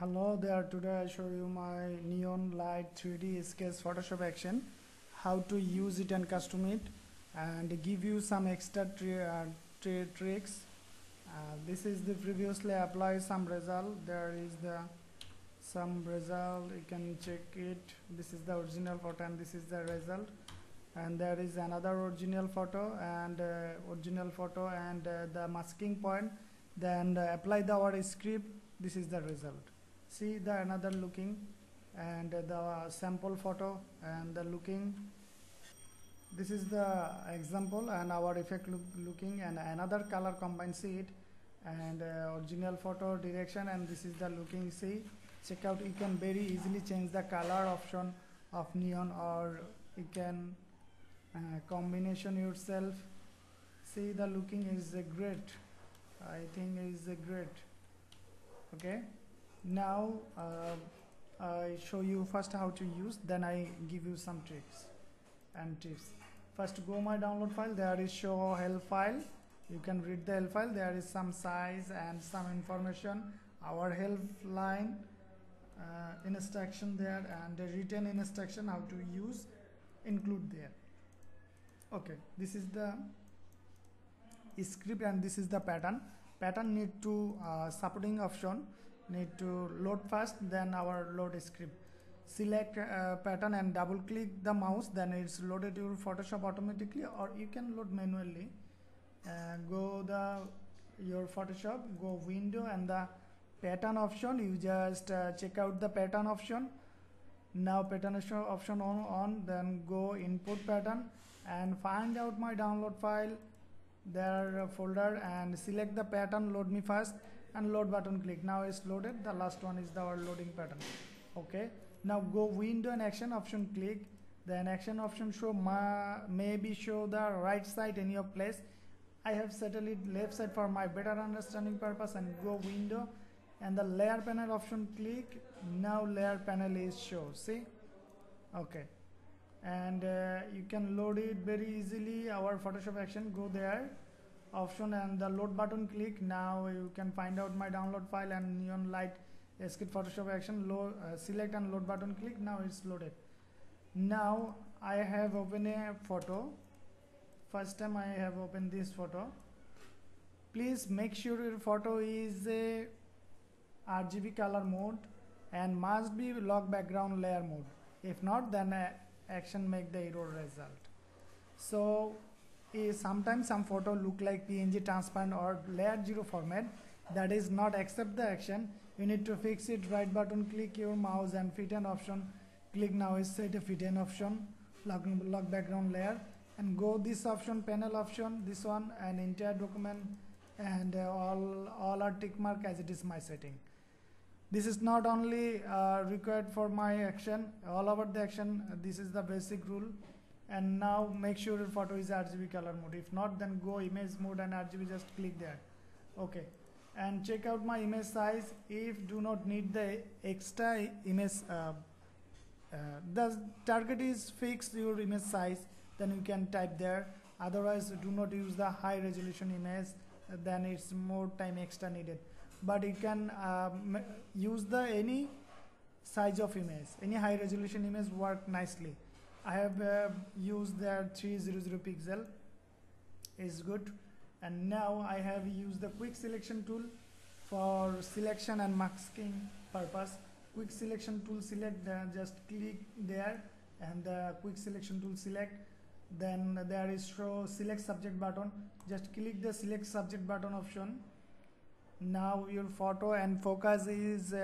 Hello there, today I show you my neon light 3D sketch Photoshop action, how to use it and custom it, and give you some extra tricks. This is the previously apply some result. There is some result, you can check it. This is the original photo and this is the result, and there is another original photo and the masking point. Then apply our script. This is the result. See the another looking and the sample photo and the looking. This is the example and our effect looking and another color combined. See it and original photo direction, and this is the looking. See, check out, you can very easily change the color option of neon, or you can combination yourself. See, the looking is great. I think is great. Okay, now I show you first how to use, then I give you some tricks and tips. First, go my download file. There is show help file. You can read the help file. There is some size and some information, our help line, instruction there, and the written instruction how to use include there. Okay, this is the script and this is the pattern. Pattern need to supporting option, need to load first, then our load script. Select pattern and double click the mouse, then it's loaded your Photoshop automatically, or you can load manually. Go your Photoshop, go window and the pattern option, you just check out the pattern option. Now pattern option on, then go input pattern and find out my download file, their folder, and select the pattern, load me first, and load button click. Now it's loaded. The last one is the loading pattern. Okay, now go window and action option click, then action option show maybe show the right side in your place. I have settled it left side for my better understanding purpose, and go window and the layer panel option click. Now layer panel is show. See, okay, and you can load it very easily. Our Photoshop action, go there option and the load button click. Now you can find out my download file and neon light sketch Photoshop action, select and load button click. Now it's loaded. Now I have opened a photo. First time I have opened this photo. Please make sure your photo is a RGB color mode and must be lock background layer mode. If not, then action make the error result. So sometimes some photo look like PNG, transparent, or layer 0 format. That is not accept the action. You need to fix it. Right button click your mouse and fit an option click. Now is set a fit an option, lock background layer, and go this option, panel option, this one, and entire document, and all are tick mark as it is my setting. This is not only required for my action, all over the action. This is the basic rule. And now make sure your photo is RGB color mode. If not, then go image mode and RGB, just click there. Okay, and check out my image size. If do not need the extra image, the target is fixed your image size, then you can type there. Otherwise, do not use the high resolution image, then it's more time extra needed. But you can use the any size of image, any high resolution image work nicely. I have used the 300 pixel is good. And now I have used the quick selection tool for selection and masking purpose. Quick selection tool select, just click there, and the quick selection tool select. Then there is show select subject button. Just click the select subject button option. Now your photo and focus is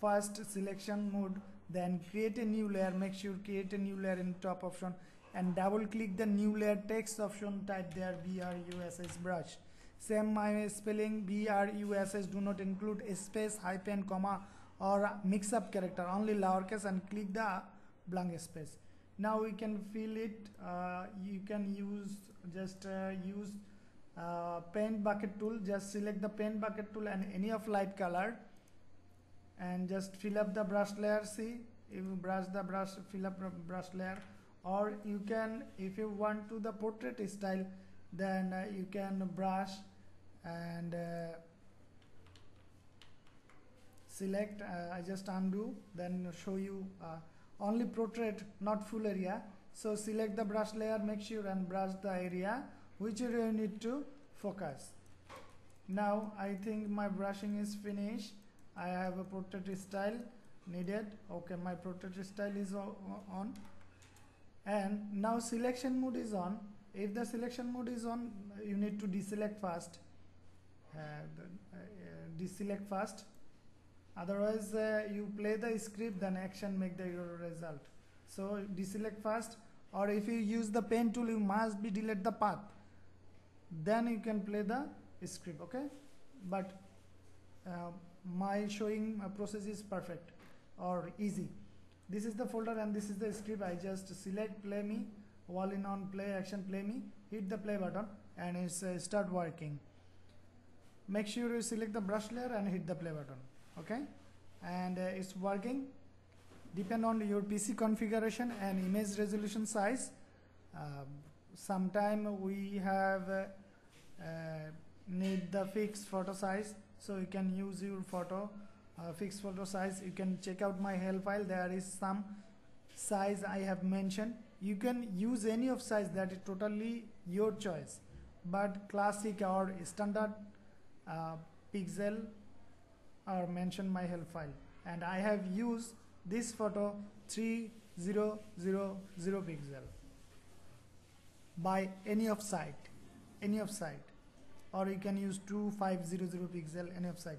first selection mode. Then create a new layer. Make sure create a new layer in top option and double click the new layer text option. Type there BRUSS brush. Same my spelling BRUSS. Do not include a space, hyphen, comma, or mix up character. Only lowercase, and click the blank space. Now we can fill it. You can use paint bucket tool. Just select the paint bucket tool and any of light color, and just fill up the brush layer. See, if you brush the brush, fill up brush layer, or you can, if you want to the portrait style, then you can brush and select, I just undo, then show you only portrait, not full area. So select the brush layer, make sure and brush the area which area you need to focus. Now I think my brushing is finished. I have a portrait style needed. Okay, my portrait style is on, and now selection mode is on. If the selection mode is on, you need to deselect first, deselect first, otherwise you play the script, then action make the error result. So deselect first, or if you use the pen tool, you must be delete the path, then you can play the script. Okay, but my showing process is perfect or easy. This is the folder and this is the script. I just select play me, all in on play action, play me, hit the play button, and it's start working. Make sure you select the brush layer and hit the play button. Okay, and it's working. Depend on your PC configuration and image resolution size. Sometime we have need the fixed photo size, so you can use your photo fixed photo size. You can check out my help file, there is some size I have mentioned. You can use any of size, that is totally your choice, but classic or standard pixel are mentioned my help file. And I have used this photo 3000 pixel by any of site, or you can use 2500 pixel any of site.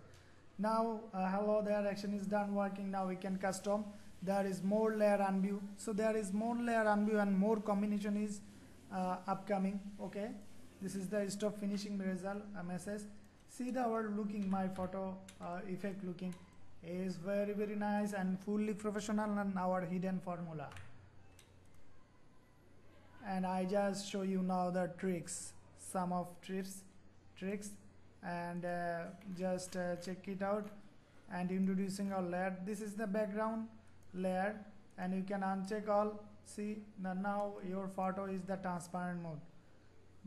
Now hello there, action is done working. Now we can custom, there is more layer unview, so there is more layer unview and more combination is upcoming. Okay, this is the stop finishing result message. See the world looking, my photo effect looking is very, very nice and fully professional, and our hidden formula. And I just show you now the tricks, some of tricks, and just check it out. And introducing our layer, this is the background layer, and you can uncheck all. See, now your photo is the transparent mode,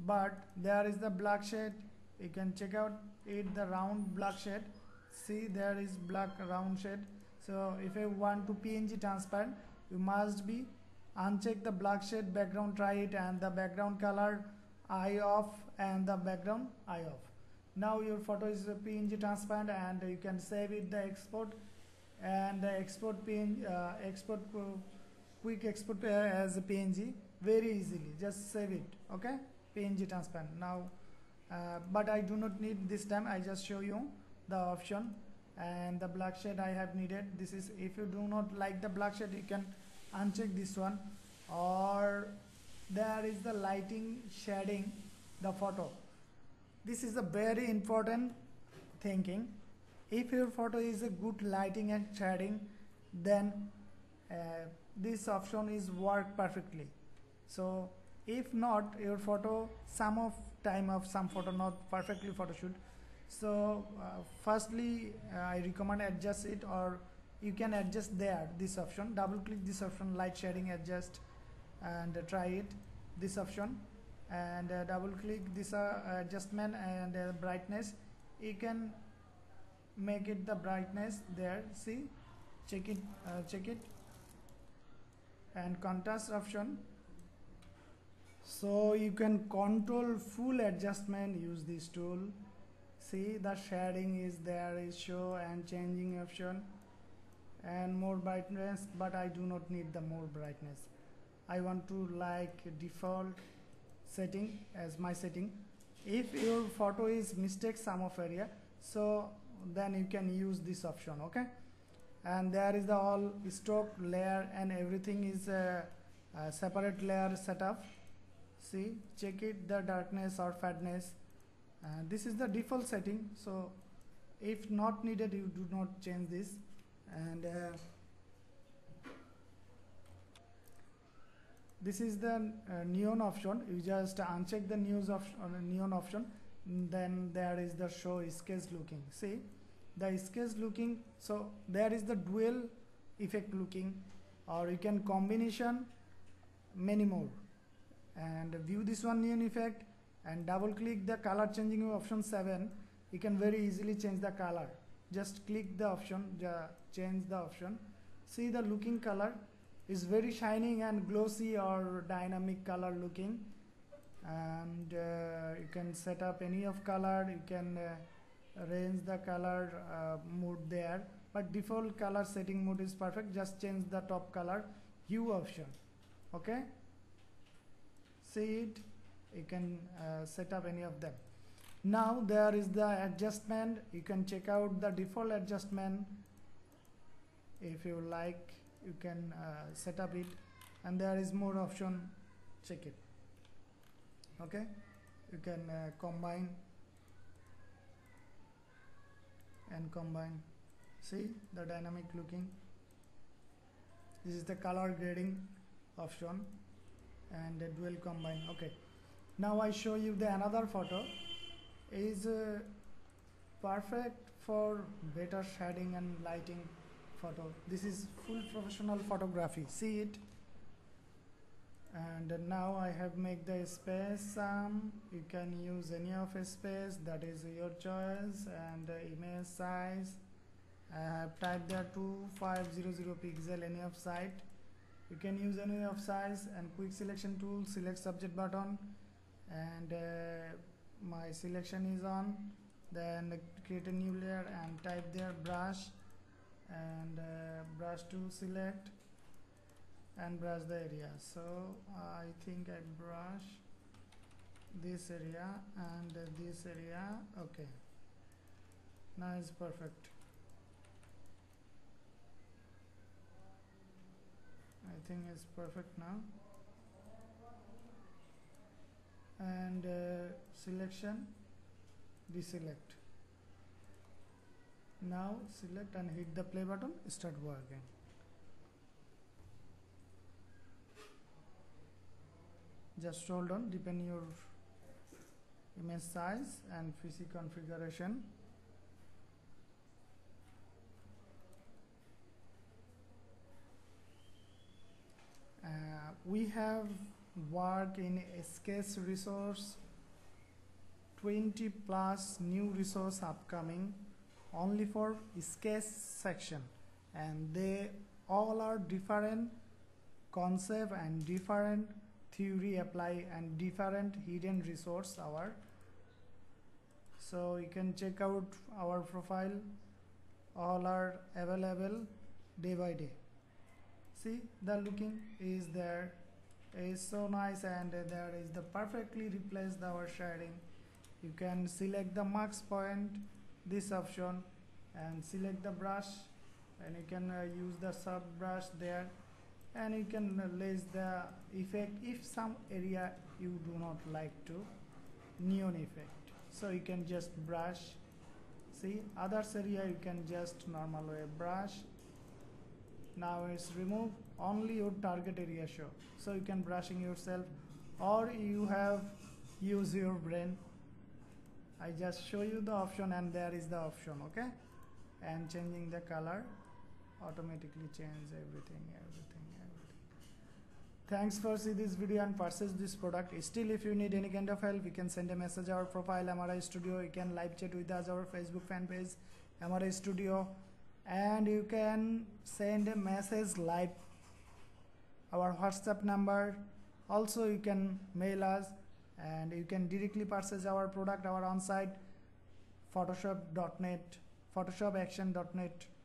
but there is the black shade. You can check out it, the round black shade. See, there is black round shade. So if you want to PNG transparent, you must be uncheck the black shade, background try it, and the background color eye off, and the background eye off. Now your photo is PNG transparent, and you can save it, the export, and the export PNG, export quick export as a PNG very easily. Just save it. Okay, PNG transparent now, but I do not need this time. I just show you the option. And the black shade I have needed, this is, if you do not like the black shade, you can uncheck this one. Or there is the lighting shading the photo. This is a very important thinking. If your photo is a good lighting and shading, then this option is work perfectly. So if not, your photo some of time of some photo not perfectly photoshoot. So firstly I recommend adjust it, or you can adjust there this option, double click this option, light shading adjust, and try it this option, and double click this adjustment and brightness. You can make it the brightness there. See, check it, and contrast option, so you can control full adjustment, use this tool. See, the shading is there, is show and changing option, and more brightness, but I do not need the more brightness. I want to like default setting as my setting. If your photo is mistake some of area, so then you can use this option. Okay, and there is the all stroke layer, and everything is a separate layer setup. See, check it, the darkness or fatness. This is the default setting, so if not needed, you do not change this. And this is the neon option. You just uncheck the neon option. Then there is the show sketch looking. See, the sketch looking, so there is the dual effect looking, or you can combination many more. And view this one neon effect, and double click the color changing option 7. You can very easily change the color. just click the option, change the option. See, the looking color is very shining and glossy or dynamic color looking, and you can set up any of color. You can arrange the color mode there, but default color setting mode is perfect. Just change the top color hue option. Okay, see it, you can set up any of them. Now there is the adjustment. You can check out the default adjustment. If you like, you can set up it, and there is more option. Check it. Okay, you can combine and combine. See, the dynamic looking. This is the color grading option and the dual combine. Okay, now I show you the another photo. Is perfect for better shading and lighting photo. This is full professional photography. See it. And now I have made the space sum. You can use any of a space, that is your choice, and image size. I have typed there 2500 pixel any of site. You can use any of size, and quick selection tool, select subject button, and my selection is on. Then create a new layer and type there brush, and brush to select and brush the area. So I think I brush this area and this area. Okay, now it's perfect. I think it's perfect now. And selection, deselect. Now select and hit the play button, start working. Just hold on, depend your image size and PC configuration. We have worked in a sketch resource, 20+ new resource upcoming only for sketch section, and they all are different concept and different theory apply and different hidden resource our. So you can check out our profile, all are available day by day. See, the looking is there, is so nice, and there is the perfectly replaced our shading. You can select the max point, this option, and select the brush, and you can use the sub brush there, and you can lace the effect if some area you do not like to, neon effect. So you can just brush. See, others area you can just normal way brush. Now it's remove, only your target area show. So you can brushing yourself, or you have use your brain. I just show you the option, and there is the option. Okay, and changing the color, automatically change everything. Thanks for see this video and purchase this product. Still, if you need any kind of help, you can send a message our profile MRI Studio. You can live chat with us our Facebook fan page MRI Studio, and you can send a message live our WhatsApp number. Also you can mail us, and you can directly purchase our product our on-site Photoshop.net, PhotoshopAction.net.